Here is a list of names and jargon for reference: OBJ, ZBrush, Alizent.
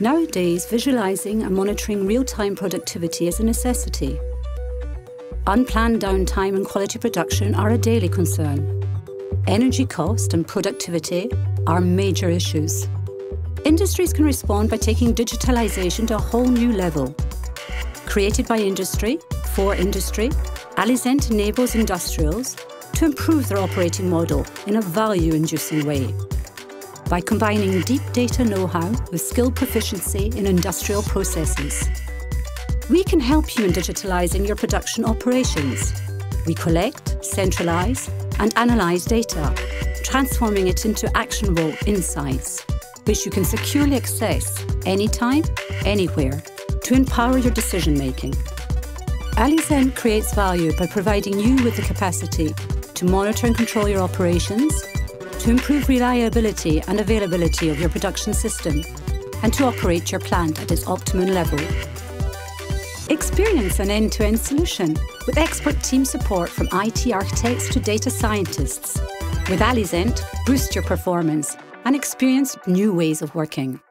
Nowadays, visualizing and monitoring real-time productivity is a necessity. Unplanned downtime and quality production are a daily concern. Energy cost and productivity are major issues. Industries can respond by taking digitalization to a whole new level. Created by industry, for industry, Alizent enables industrials to improve their operating model in a value-inducing way by combining deep data know-how with skilled proficiency in industrial processes. We can help you in digitalizing your production operations. We collect, centralize, and analyze data, transforming it into actionable insights, which you can securely access anytime, anywhere, to empower your decision-making. Alizent creates value by providing you with the capacity to monitor and control your operations, to improve reliability and availability of your production system, and to operate your plant at its optimum level. Experience an end-to-end solution with expert team support from IT architects to data scientists. With Alizent, boost your performance and experience new ways of working.